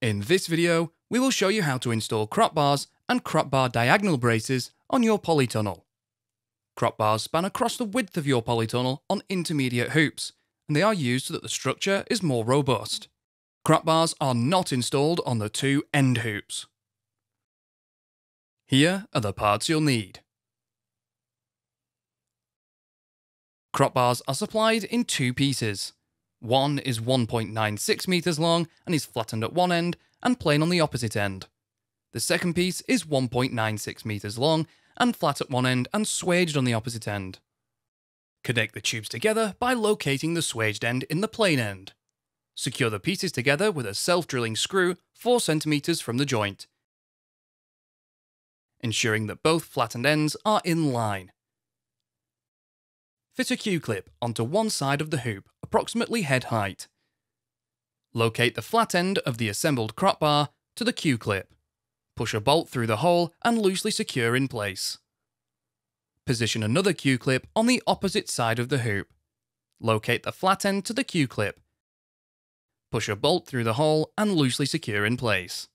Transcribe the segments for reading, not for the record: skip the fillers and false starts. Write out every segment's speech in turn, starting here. In this video, we will show you how to install crop bars and crop bar diagonal braces on your polytunnel. Crop bars span across the width of your polytunnel on intermediate hoops, and they are used so that the structure is more robust. Crop bars are not installed on the two end hoops. Here are the parts you'll need. Crop bars are supplied in two pieces. One is 1.96 meters long and is flattened at one end and plain on the opposite end. The second piece is 1.96 meters long and flat at one end and swaged on the opposite end. Connect the tubes together by locating the swaged end in the plain end. Secure the pieces together with a self-drilling screw 4 cm from the joint, ensuring that both flattened ends are in line. Fit a Q-clip onto one side of the hoop, approximately head height. Locate the flat end of the assembled crop bar to the Q-clip. Push a bolt through the hole and loosely secure in place. Position another Q-clip on the opposite side of the hoop. Locate the flat end to the Q-clip. Push a bolt through the hole and loosely secure in place.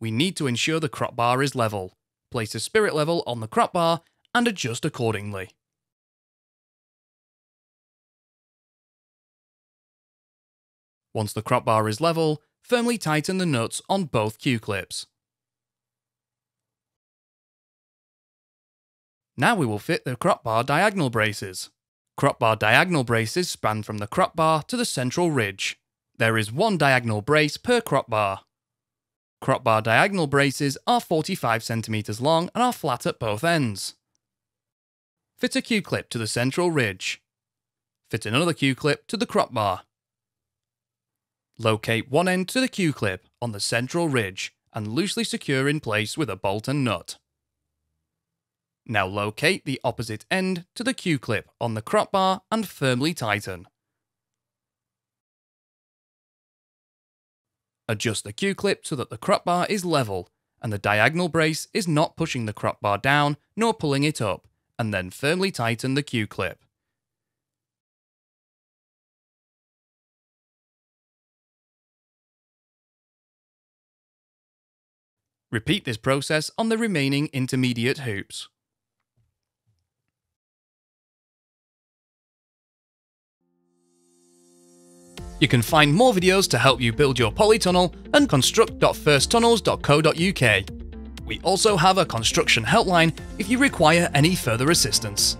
We need to ensure the crop bar is level. Place a spirit level on the crop bar and adjust accordingly. Once the crop bar is level, firmly tighten the nuts on both Q-clips. Now we will fit the crop bar diagonal braces. Crop bar diagonal braces span from the crop bar to the central ridge. There is one diagonal brace per crop bar. Crop bar diagonal braces are 45 cm long and are flat at both ends. Fit a Q-clip to the central ridge. Fit another Q-clip to the crop bar. Locate one end to the Q-clip on the central ridge and loosely secure in place with a bolt and nut. Now locate the opposite end to the Q-clip on the crop bar and firmly tighten. Adjust the Q-clip so that the crop bar is level and the diagonal brace is not pushing the crop bar down nor pulling it up, and then firmly tighten the Q-clip. Repeat this process on the remaining intermediate hoops. You can find more videos to help you build your polytunnel and construct.firsttunnels.co.uk. We also have a construction helpline if you require any further assistance.